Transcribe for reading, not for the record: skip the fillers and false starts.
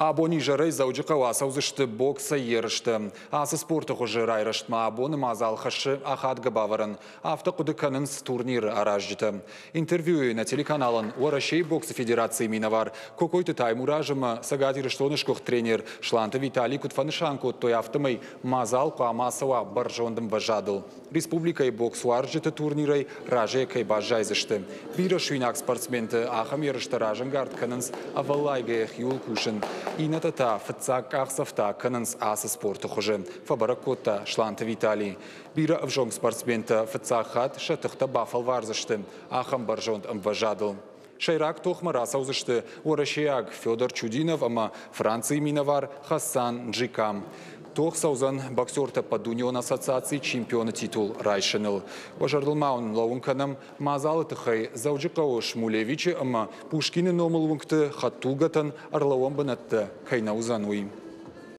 Абонижыры Дзæуджыхъæ ласæудзышты боксы ерышты. Асы спорты хъуызжы райрæштмæ абоным азалхæсшы ахадгæ бавæрын автæхъудыкæнынц турниры аражджыты. Интервьюйæнæ телеканалын Уæрæщей боксы федерацийминæ вар Кокойты Таймуразымæ Цæгат Ирыстонæшкъух тренер Сланты Виталий куыдфæнышан кодтой афтæмæй мазал къуамасæуа бæржондын бæзжадыл. Республикæй бокс уарджыты турнирæй ражæйæкæй базжайзысты. Бирæ шъуйнаг спортсменты ахæм ерышты ражын гардкæнынц æвæллайгæйæх иуыл къуысын. Инæтæта фыццаг ахсæфта кæнынц асы спорты хъуызжы. Фæбæрæг кодта Сланты Виталий. Бирæ æвжонгы спортсменты фыццагъхæт сæтыхтæ бафæл вардзæсты. Ахæм бæржонд æмбæзжадыл. Шæйраг тохмæ расæудзысты Уæрæщейаг Федор Чудинов æмæ Францийминæ вар Хæссан Джикам. Тохсæудзæн боксертæ Пæдунион ассоциаци чемпионы титул райсыныл. Уæзæрдылмæ лæуынкæнæм мазалытыхæй Дзæуджыхъæу Шмулевичы æмæ Пушкины номылуынкты хæттулгæтæн æрлæуæмбынæтты кæйнæудзæн уый.